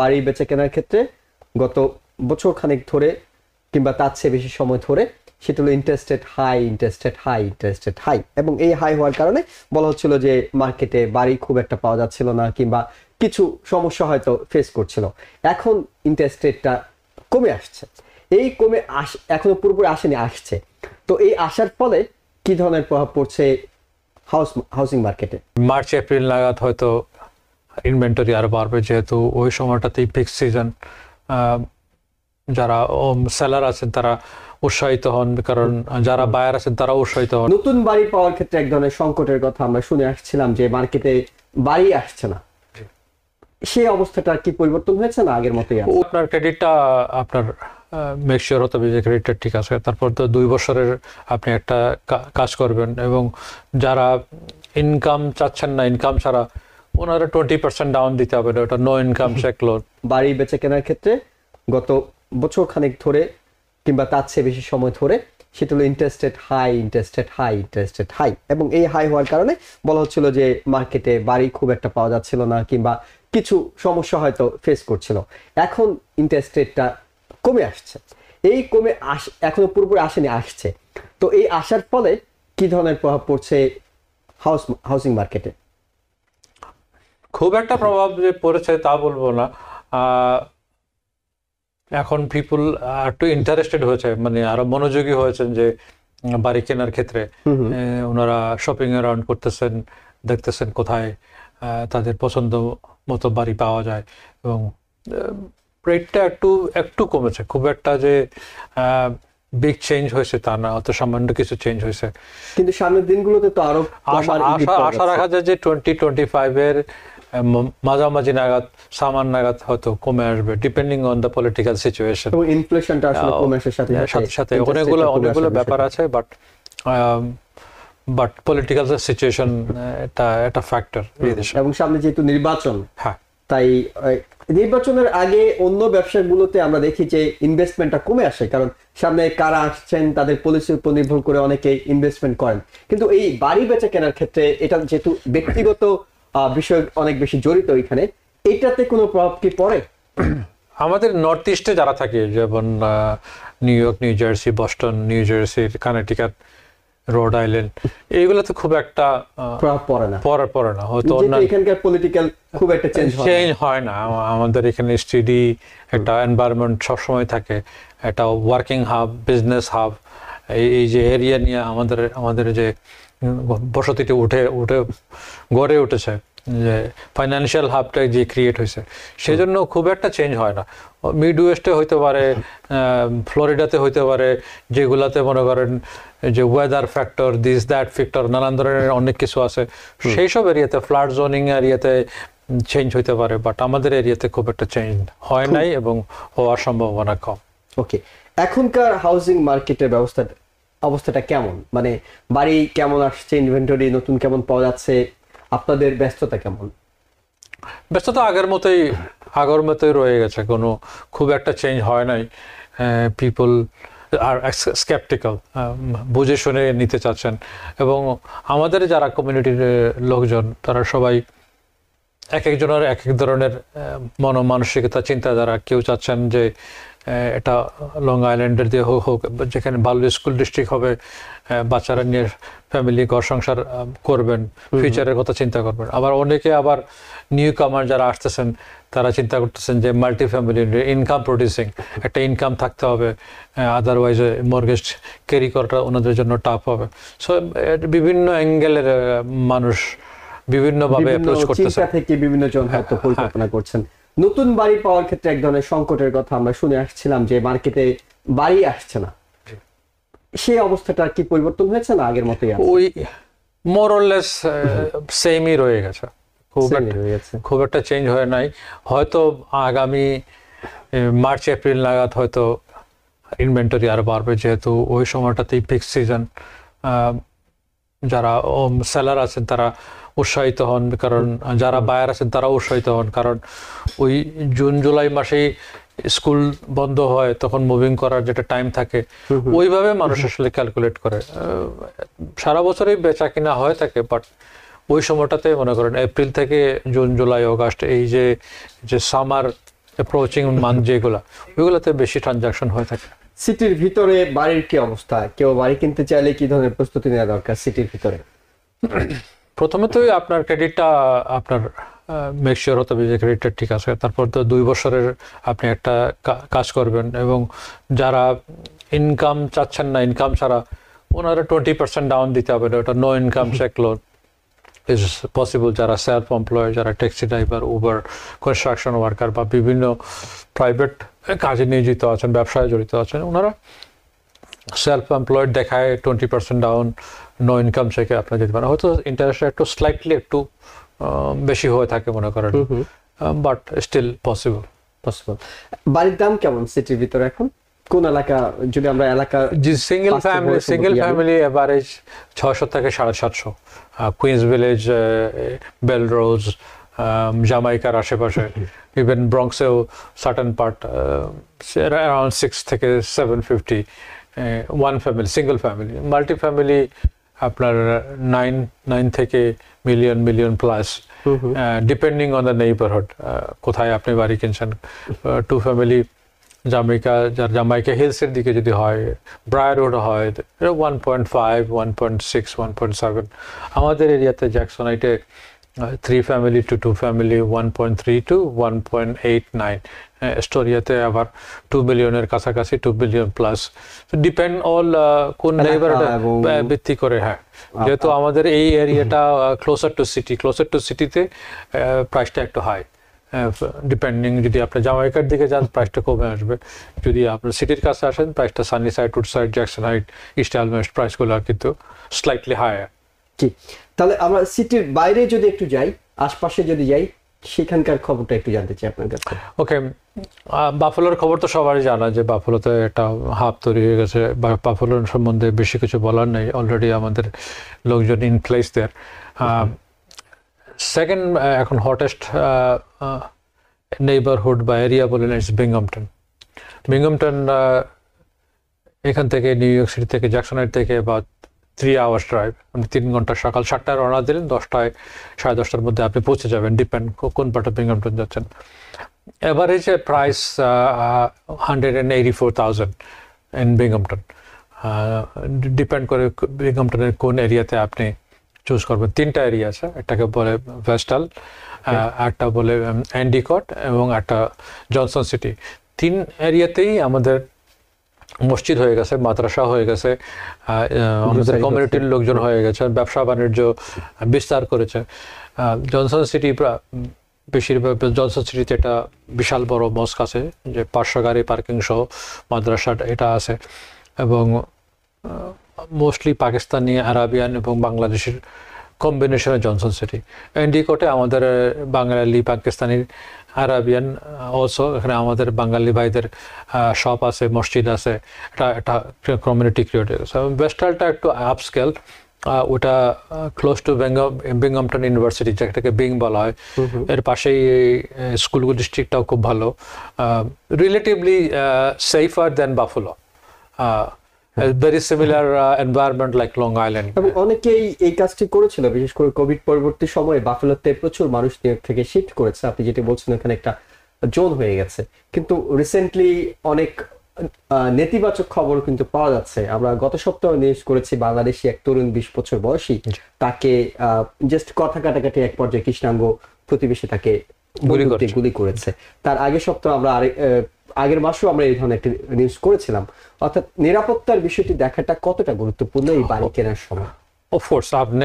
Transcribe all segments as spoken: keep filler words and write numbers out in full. বাড়ি বেচে কেনার ক্ষেত্রে গত বছর খানিক ধরে কিংবা তার চেয়ে বেশি সময় ধরে সেটা হলো interest rate high interest rate high interest rate high এবং এই হাই হওয়ার কারণে বলা হচ্ছিল যে মার্কেটে বাড়ি খুব একটা পাওয়া যাচ্ছিল না কিংবা কিছু সমস্যা হয়তো ফেস করছিল। এখন ইন্টারেস্ট রেটটা কমে আসছে, এই কমে আস এখনো পুরোপুরি আসেনি, আসছে। তো এই আসার ফলে কি ধরনের প্রভাব পড়ছে হাউস হাউসিং মার্কেটে? মার্চ এপ্রিল নাগাদ হয়তো ইনভেন্টরি আরো বাড়বে, যেহেতু ওই সময়টাতেই পিক সিজন। যারা সেলার আছেন তারা উৎসাহিত হন, কারণ যারা বায়ার আছেন তারা উৎসাহিত হন। নতুন বাড়ি পাওয়ার ক্ষেত্রে এক ধরনের সংকটের কথা আমরা শুনে আসছিলাম যে মার্কেটে বাড়ি আসছে না, সেই অবস্থাটা কি পরিবর্তন হয়েছে না আগের মতোই আছে? আপনার ক্রেডিটটা আপনার মেক শিওর হতে হবে যে ক্রেডিটটা ঠিক আছে, তারপর তো দুই বছরের আপনি একটা কাজ করবেন। এবং যারা ইনকাম চাচ্ছেন না, ইনকাম ছাড়া ওনারা টোয়েন্টি পার্সেন্ট ডাউন দিতে হবে, ওটা নো ইনকাম চেক লোন। বাড়ি বেচে কেনার ক্ষেত্রে গত বছর খানিক ধরে কিংবা তার চেয়ে বেশি সময় ধরে সেটা হলো interest rate high interest rate high interest rate high এবং এই হাই হওয়ার কারণে বলা হচ্ছিল যে মার্কেটে বাড়ি খুব একটা পাওয়া যাচ্ছিল না কিংবা কিছু সমস্যা হয়তো ফেস করছিল। এখন ইন্টারেস্ট রেটটা কমে আসছে, এই কমে আস এখনো পুরোপুরি আসেনি, আসছে। তো এই আসার ফলে কি ধরনের প্রভাব পড়ছে হাউস হাউসিং মার্কেটে? খুব একটা প্রভাব যে পড়েছে তা বলবো না। এখন পিপুল একটু ইন্টারেস্টেড হয়েছে, মানে আরো মনোযোগী হয়েছেন যে বাড়ি কেনার ক্ষেত্রে। ওনারা শপিং অ্যারাউন্ড করতেছেন, দেখতেছেন কোথায় তাদের পছন্দ মতো বাড়ি পাওয়া যায়। এবং রেটটা একটু একটু কমেছে, খুব একটা যে বিগ চেঞ্জ হয়েছে তা না, অত সামান্য কিছু চেঞ্জ হয়েছে। কিন্তু সামনের দিনগুলোতে তো আরো আশা রাখা যায় যে টোয়েন্টি টোয়েন্টি ফাইভ এর মাঝামাঝি নাগাদ সামান নাগাদ হয়তো কমে আসবে, depending on the political situation. ইনফ্লেশনটা আসলে কমে আসার সাথে সাথে অনেকগুলো অনেকগুলো ব্যাপার আছে, বাট বাট পলিটিক্যাল সিচুয়েশন এটা একটা ফ্যাক্টর। এবং সামনে যেহেতু নির্বাচন, হ্যাঁ, তাই নির্বাচনের আগে অন্য ব্যবসাগুলোতে আমরা দেখি যে ইনভেস্টমেন্টটা কমে আসে, কারণ সামনে কারা আসছেন তাদের পলিসির উপর নির্ভর করে অনেকে ইনভেস্টমেন্ট করেন। কিন্তু এই বাড়ি বেচা কেনার ক্ষেত্রে এটা যেহেতু ব্যক্তিগত বিষয় অনেক বেশি জড়িত, এখানে এটাতে কোনো প্রভাব কি পড়ে? আমাদের নর্থ ইস্টে যারা থাকে, যেমন New York, New Jersey, Boston, New Jersey, Connecticut, Rhode Island, এইগুলোতে খুব একটা প্রভাব পড়ে না, পড়ে পড়ে না হয়তো। এখানকার পলিটিক্যাল খুব একটা চেঞ্জ চেঞ্জ হয় না। আমাদের এখানে স্টেডি একটা এনভায়রনমেন্ট সবসময় থাকে, একটা ওয়ার্কিং হাব, বিজনেস হাব। এই যে এরিয়া নিয়ে আমাদের আমাদের যে বসতিটি উঠে উঠে গড়ে উঠেছে, যে ফাইন্যান্সিয়াল হাবটা যে ক্রিয়েট হয়েছে, সেজন্য খুব একটা চেঞ্জ হয় না। মিড ওয়েস্টে হইতে পারে, ফ্লোরিডাতে হইতে পারে, যেগুলাতে মনে করেন যে weather factor, this that factor, নানান ধরনের অনেক কিছু আছে, সেই সব এরিয়াতে ফ্ল্যাট জোনিং এরিয়াতে চেঞ্জ হইতে পারে, বাট আমাদের এরিয়াতে খুব একটা চেঞ্জ হয় নাই এবং হওয়ার সম্ভাবনা কম। ওকে, এখনকার হাউসিং মার্কেটের ব্যবস্থা অবস্থাটা কেমন? মানে বাড়ি কেমন আসছে, ইনভেন্টরি নতুন কেমন পাওয়া যাচ্ছে, আপনাদের ব্যস্ততা কেমন? ব্যস্ততা আগের মতোই আগের মতোই রয়ে গেছে, কোনো খুব একটা চেঞ্জ হয় নাই। পিপল আর স্কেপটিক্যাল, বুঝে শুনে নিতে চাচ্ছেন। এবং আমাদের যারা কমিউনিটির লোকজন, তারা সবাই এক একজনের এক এক ধরনের মন মানসিকতা, চিন্তাধারা। কেউ চাচ্ছেন যে এটা লং আইল্যান্ডের দিয়ে হোক হোক যেখানে ভালো স্কুল ডিস্ট্রিক্ট হবে, বাচ্চারা নিয়ে ফ্যামিলি ঘর সংসার করবেন, ফিউচারের কথা চিন্তা করবেন। আবার অনেকে আবার নিউ কামার যারা আসতেছেন, তারা চিন্তা করতেছেন যে মাল্টি ফ্যামিলি ইনকাম প্রডিউসিং একটা ইনকাম থাকতে হবে, আদারওয়াইজ মর্গেজ ক্যারি করাটা ওনাদের জন্য টাফ হবে। সো বিভিন্ন অ্যাঙ্গেলের মানুষ বিভিন্নভাবে অ্যাপ্রোচ করতেছে, বিভিন্ন জন হয়তো পরিকল্পনা করছেন। নতুন বাড়ি পাওয়ার ক্ষেত্রে এক ধরনের সংকটের কথা আমরা শুনে আসছিলাম যে মার্কেটে বাড়ি আসছে না, সেই অবস্থাটা কি পরিবর্তন হয়েছে না আগের মতোই আছে? ওই মোরলেস সেমই রয়ে গেছে, খুব একটা চেঞ্জ হয় নাই। হয়তো আগামী মার্চ এপ্রিল নাগাদ হয়তো ইনভেন্টরি আরো বাড়বে, যেহেতু ওই সময়টাতেই পিক সিজন। যারা সেলার আছেন তারা উৎসাহিত হন, কারণ যারা বায়ার আছেন তারা উৎসাহিত হন, কারণ ওই জুন জুলাই মাসেই স্কুল বন্ধ হয়, তখন মুভিং করার যেটা টাইম থাকে ওইভাবে মানুষ আসলে ক্যালকুলেট করে। সারা বছরই বেচা কিনা হয়ে থাকে, বাট ওই সময়টাতে মনে করেন এপ্রিল থেকে জুন, জুলাই, অগাস্ট, এই যে যে সামার approaching month যেগুলা ওইগুলাতে বেশি ট্রানজাকশন হয়ে থাকে সিটির ভিতরে বাড়ির কি অবস্থা কেউ বাড়ি কিনতে চাইলে কি ধরনের প্রস্তুতি নেওয়া দরকার সিটির ভিতরে প্রথমে তো আপনার ক্রেডিটটা আপনার মেক শিওর হতে হবে যে ক্রেডিটটা ঠিক আছে তারপর তো দুই বছরের আপনি একটা কাজ করবেন এবং যারা ইনকাম চাচ্ছেন না ইনকাম ছাড়া ওনারা twenty percent ডাউন দিতে হবে এটা no income check loan is possible jara self employed jara taxi driver uber construction worker ba bibhinno private kaje niyojito achen byabshay jorito achen onara self employed dekhay twenty percent down no income check e apna jete paren hoyto interest rate to slightly to beshi hoye thake mone koren but still possible possible barir dam kemon city bhitor ekhon কোন এলাকা যদি আমরা এলাকা জি single family single family average six hundred থেকে seven hundred five hundred Queens Village Bellerose জামাইকার আশেপাশে even ব্রঙ্কসেও সার্টেন পার্ট अराउंड six থেকে seven fifty one family single family multi family আপনার nine nine থেকে million million plus depending on the neighbourhood কোথায় আপনি বাড়ি কিনছেন টু ফ্যামিলি জামাইকা যার জামাইকা হিলসের দিকে যদি হয় ব্রায়ার রোড হয় one point five, one point six, one point seven আমাদের এরিয়াতে জ্যাকসনাইটে three family to two family one point three to one point eight nine স্টোরিয়াতে আবার two মিলিয়নের কাছাকাছি two million plus depend all কোন নেইবারহুড ভিত্তি করে হ্যাঁ যেহেতু আমাদের এই এরিয়াটা closer to city closer to সিটিতে প্রাইসটা একটু হাই ডিপেন্ডিং যদি আপনি জামাইকার দিকে যান প্রাইসটা কমে আসবে যদি আপনি সিটির কাছে আসেন প্রাইসটা Sunnyside Woodside Jackson height east almost প্রাইসগুলো কিন্তু স্লাইটলি হায়ার কি তাহলে আমরা সিটির বাইরে যদি একটু যাই আশপাশে যদি যাই সেখানকার খবরটা একটু জানতে চাই আপনার কাছে ওকে বাফেলোর খবর তো সবারই জানা যে বাফেলোতে একটা হাব তৈরি হয়ে গেছে বাফেলোর সম্বন্ধে বেশি কিছু বলার নেই অলরেডি আমাদের লোকজন in place there Second, uh, hottest uh, uh, neighborhood by area is Binghamton. Binghamton, uh, New York City, Jackson, about three hours drive. Three hours drive. Shatter on other than Dostai, Shadostar Mudapi Pucha, and depend Kokun Butter Binghamton Jackson. Average price uh, one hundred eighty-four thousand in Binghamton. Uh, depend Binghamton Kun area Tapney. Choose করবেন তিনটা area আছে একটাকে বলে ভেস্টাল একটা বলে অ্যান্ডিকট এবং একটা Johnson city তিন এরিয়াতেই আমাদের মসজিদ হয়ে গেছে মাদ্রাসা হয়ে গেছে আমাদের কমিউনিটির লোকজন হয়ে গেছে ব্যবসা বাণিজ্য বিস্তার করেছে জনসন সিটি বেশিরভাগ জনসন সিটিতে একটা বিশাল বড় মস্ক আছে যে পাঁচশো গাড়ি পার্কিং সহ মাদ্রাসা এটা আছে এবং mostly Pakistani, Arabian এবং Bangladeshi combination of Johnson City. এন্ডিকোটে আমাদের বাঙালি পাকিস্তানি আরাবিয়ান also এখানে আমাদের বাঙালি ভাইদের শপ আছে মসজিদ আছে এটা এটা কমিউনিটি ক্রিয়েট সো ওয়েস্টালটা একটু আপস্কেল ওটা ক্লোজ টু বিংহামটন ইউনিভার্সিটি যেটাকে বিং বলা হয় এর পাশেই স্কুলগুলো ডিস্ট্রিক্টটাও খুব ভালো relatively safer than Buffalo A very similar uh, environment like Long Island. অনেকেই এই কাজটি করেছিল বিশেষ করে কোভিড পরবর্তী সময়ে বাফেলোতে প্রচুর মানুষ নিয়োগ থেকে শিফট করেছে আপনি যেটা বলছেন ওখানে একটা জোন হয়ে গেছে কিন্তু রিসেন্টলি অনেক নেতিবাচক খবর কিন্তু পাওয়া যাচ্ছে আমরা গত সপ্তাহে নিউজ করেছি বাংলাদেশি এক তরুণ বিশ বছর বয়সী তাকে জাস্ট কথা কাটাকাটি এক পর্যায়ে কৃষ্ণাঙ্গ প্রতিবেশী তাকে গুলি করেছে তার আগে সপ্তাহে আমরা আগের মাসেও আমরা এই ধরনের একটা নিউজ করেছিলাম অর্থাৎ নিরাপত্তার বিষয়টি দেখাটা কতটা গুরুত্বপূর্ণ এই বাড়ি কেনার সময় অফ কোর্স আপনি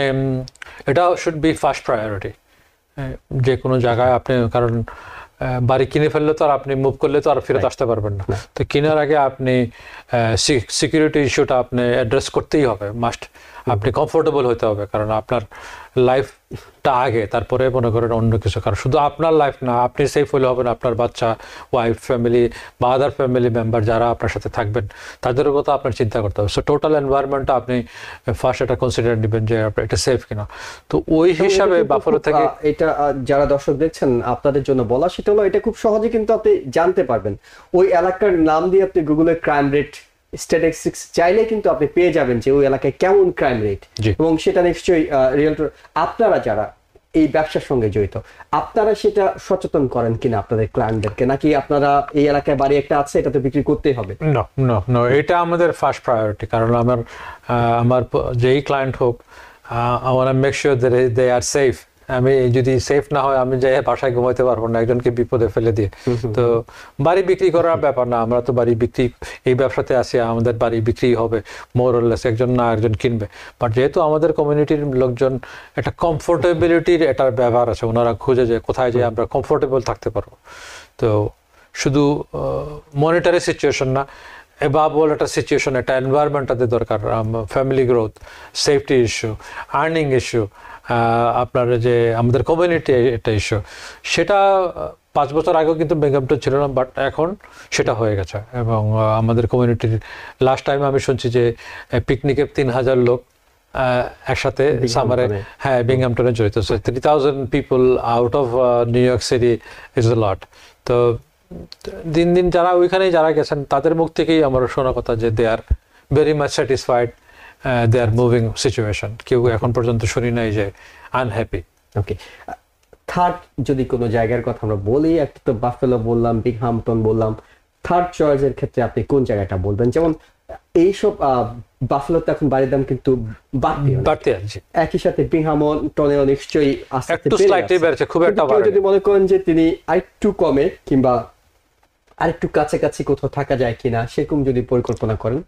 এটা শুড বি ফার্স্ট প্রায়োরিটি যে কোনো জায়গায় আপনি কারণ বাড়ি কিনে ফেললে তো আর আপনি মুভ করলে তো আর ফেরত আসতে পারবেন না তো কেনার আগে আপনি সিকিউরিটি ইস্যুটা আপনি অ্যাড্রেস করতেই হবে মাস্ট আপনি কমফোর্টেবল হতে হবে কারণ আপনার লাইফটা আগে তারপরে মনে করেন অন্য কিছু কারণ শুধু আপনার লাইফ না আপনি সেফ হলে হবেন আপনার বাচ্চা ওয়াইফ ফ্যামিলি বা আদার ফ্যামিলি মেম্বার যারা আপনার সাথে থাকবেন তাদেরও কথা আপনার চিন্তা করতে হবে সো টোটাল এনভায়রনমেন্টটা আপনি ফার্স্ট এটা কনসিডার নেবেন যে এটা সেফ কিনা তো ওই হিসাবে বাফেলো থেকে এটা যারা দর্শক দেখছেন আপনাদের জন্য বলা সেটা হলো এটা খুব সহজে কিন্তু আপনি জানতে পারবেন ওই এলাকার নাম দিয়ে আপনি গুগলে ক্রাইম রেট স্ট্যাটিস্টিক্স চাইলে কিন্তু আপনি পেয়ে যাবেন যে ওই এলাকায় কেমন ক্রাইম রেট এবং সেটা নিশ্চয়ই রিয়েল আপনারা যারা এই ব্যবসার সঙ্গে জড়িত আপনারা সেটা সচেতন করেন কিনা আপনাদের ক্লায়েন্টদেরকে নাকি আপনারা এই এলাকায় বাড়ি একটা আছে এটা তো বিক্রি করতেই হবে না না না এটা আমাদের ফার্স্ট প্রায়োরিটি কারণ আমার আমার যেই ক্লায়েন্ট হোক I want to make sure that they are safe আমি যদি সেফ না হয় আমি যাই বাসায় ঘুমাইতে পারবো না একজনকে বিপদে ফেলে দিয়ে তো বাড়ি বিক্রি করার ব্যাপার না আমরা তো বাড়ি বিক্রি এই ব্যবসাতে আসি আমাদের বাড়ি বিক্রি হবে মোর অর লেস একজন না একজন কিনবে বাট যেহেতু আমাদের কমিউনিটির লোকজন একটা কমফোর্টেবিলিটির একটা ব্যবহার আছে ওনারা খুঁজে যায় কোথায় যে আমরা কমফোর্টেবল থাকতে পারবো তো শুধু মনিটারি সিচুয়েশন না above all at a situation at an environment at the dorkar um, family growth safety issue earning issue আপনার যে আমাদের কমিউনিটি এটা ইস্যু সেটা পাঁচ বছর আগে কিন্তু বেঙ্গামটা ছিল না বাট এখন সেটা হয়ে গেছে এবং আমাদের কমিউনিটির লাস্ট টাইম আমি শুনছি যে পিকনিকে তিন হাজার লোক একসাথে সামারে হ্যাঁ বেঙ্গামটনে জড়িত সো তিন হাজার people out of uh, New York City is a lot তো দিন দিন যারা ওইখানে যারা গেছেন তাদের মুখ থেকেই আমার শোনা কথা যে they are very much satisfied they are moving situation কেউ এখন পর্যন্ত শুনি নাই যে আনহ্যাপি ওকে থার্ড যদি কোনো জায়গার কথা আমরা বলি একটা তো বাফেলো বললাম বিংহামটন বললাম থার্ড চয়েস এর ক্ষেত্রে আপনি কোন জায়গাটা বলবেন যেমন এইসব বাফেলোতে এখন বাড়ির দাম কিন্তু বাড়তে আছে একই সাথে বিংহামটনেও নিশ্চয়ই একটু স্লাইটলি বেড়েছে খুব একটা বাড়ে যদি মনে করেন যে তিনি আরেকটু কমে কিংবা আরেকটু কাছাকাছি কোথাও থাকা যায় কিনা সেরকম যদি পরিকল্পনা করেন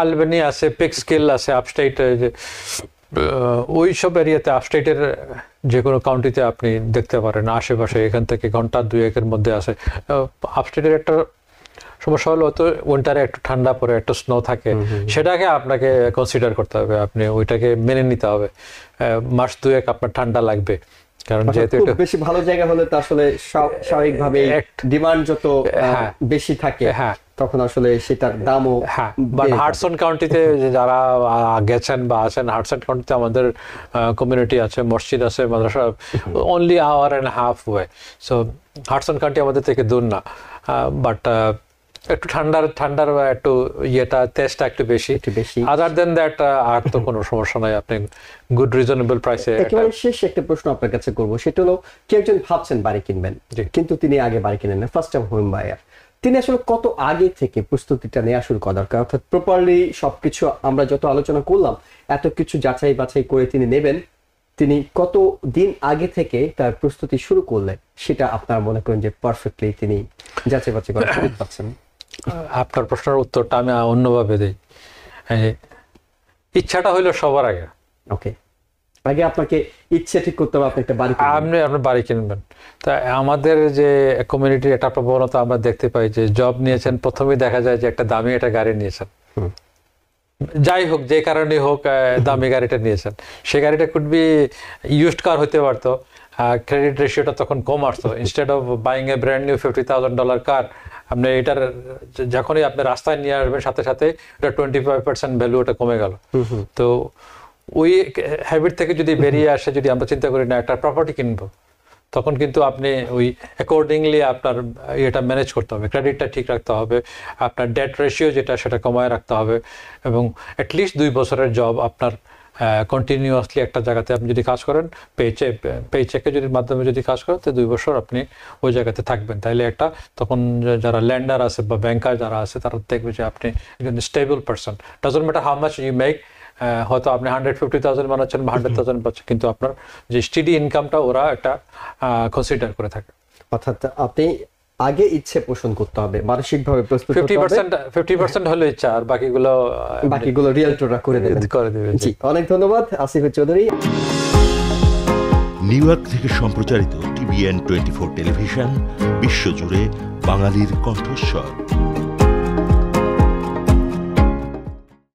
আলবেনি আছে পিক স্কেল আছে আপস্টেট ওইসব এরিয়াতে আপস্টেটের যে কোনো কাউন্টিতে আপনি দেখতে পারেন আশেপাশে এখান থেকে ঘন্টা দুই একের মধ্যে আসে আপস্টেটের একটা সমস্যা হলো তো উইন্টারে একটু ঠান্ডা পড়ে একটু স্নো থাকে সেটাকে আপনাকে কনসিডার করতে হবে আপনি ওইটাকে মেনে নিতে হবে মাস দুয়েক আপনার ঠান্ডা লাগবে কারণ যেহেতু এটা বেশি ভালো জায়গা হলে তো আসলে স্বাভাবিকভাবেই ডিমান্ড যত বেশি থাকে হ্যাঁ তখন আসলে সেটার দামও হ্যাঁ বাট হাডসন কাউন্টিতে যারা গেছেন বা আছেন হাডসন কাউন্টিতে আমাদের কমিউনিটি আছে মসজিদ আছে মাদ্রাসা only hour and half way so Hudson County আমাদের থেকে দূর না বাট একটু ঠান্ডার ঠান্ডার একটু ইয়েটা টেস্টটা একটু বেশি আদার দেন দ্যাট আর তো কোনো সমস্যা নাই আপনি গুড রিজনেবল প্রাইসে একেবারে শেষ একটা প্রশ্ন আপনার কাছে করব সেটা হলো কেউ একজন ভাবছেন বাড়ি কিনবেন কিন্তু তিনি আগে বাড়ি কিনেন না ফার্স্ট টাইম হোম বায়ার তিনি আসলে কত আগে থেকে প্রস্তুতিটা নেওয়া শুরু করা দরকার অর্থাৎ প্রপারলি সবকিছু আমরা যত আলোচনা করলাম এত কিছু যাচাই বাছাই করে তিনি নেবেন তিনি কত দিন আগে থেকে তার প্রস্তুতি শুরু করলেন সেটা আপনারা মনে করেন যে পারফেক্টলি তিনি যাচাই বাছাই করে পাচ্ছেন আপনার প্রশ্নের উত্তরটা আমি অন্যভাবে দেই ইচ্ছাটা হইলো সবার আগে ওকে আগে আপনাকে ইচ্ছে ঠিক করতে হবে আপনি একটা বাড়ি কিনবেন আপনি আপনার বাড়ি কিনবেন তা আমাদের যে কমিউনিটির একটা প্রবণতা আমরা দেখতে পাই যে জব নিয়েছেন প্রথমেই দেখা যায় যে একটা দামি একটা গাড়ি নিয়েছেন যাই হোক যে কারণে হোক দামি গাড়িটা নিয়েছেন সেই গাড়িটা could be used car হতে পারতো ক্রেডিট রেশিওটা তখন কম আসতো instead of buying a brand new fifty thousand dollar car আপনি এটার যখনই আপনি রাস্তায় নিয়ে আসবেন সাথে সাথে এটা টোয়েন্টি ফাইভ পার্সেন্ট ভ্যালু ওটা কমে গেল তো ওই হ্যাবিট থেকে যদি বেরিয়ে আসে যদি আমরা চিন্তা করি না একটা প্রপার্টি কিনবো তখন কিন্তু আপনি ওই অ্যাকর্ডিংলি আপনার ইয়েটা ম্যানেজ করতে হবে ক্রেডিটটা ঠিক রাখতে হবে আপনার ডেট রেশিও যেটা সেটা কমায় রাখতে হবে এবং অ্যাটলিস্ট দুই বছরের জব আপনার কন্টিনিউয়াসলি একটা জায়গাতে আপনি যদি কাজ করেন পেচে পেচেকের যদি মাধ্যমে যদি কাজ করেন তো দুই বছর আপনি ওই জায়গাতে থাকবেন তাহলে একটা তখন যারা ল্যান্ডার আছে বা ব্যাংকার যারা আছে তারা দেখবে যে আপনি একজন stable person doesn't matter how much you make হয়তো আপনি হান্ড্রেড ফিফটি থাউজেন্ড বানাচ্ছেন বা হান্ড্রেড থাউজেন্ড পাচ্ছেন কিন্তু আপনার যে স্টেডি ইনকামটা ওরা একটা কনসিডার করে থাকে অর্থাৎ আপনি আগে ইচ্ছে পোষণ করতে হবে মানসিকভাবে প্রস্তুত হতে হবে পঞ্চাশ পার্সেন্ট হলো ইচ্ছা আর বাকিগুলো বাকিগুলো রিয়েলটররা করে দেবে করে দেবে জি অনেক ধন্যবাদ আসিফ চৌধুরী নিউ ইয়র্ক থেকে সম্প্রচারিত টিবিএন টোয়েন্টি ফোর টেলিভিশন বিশ্বজুড়ে বাঙালির কণ্ঠস্বর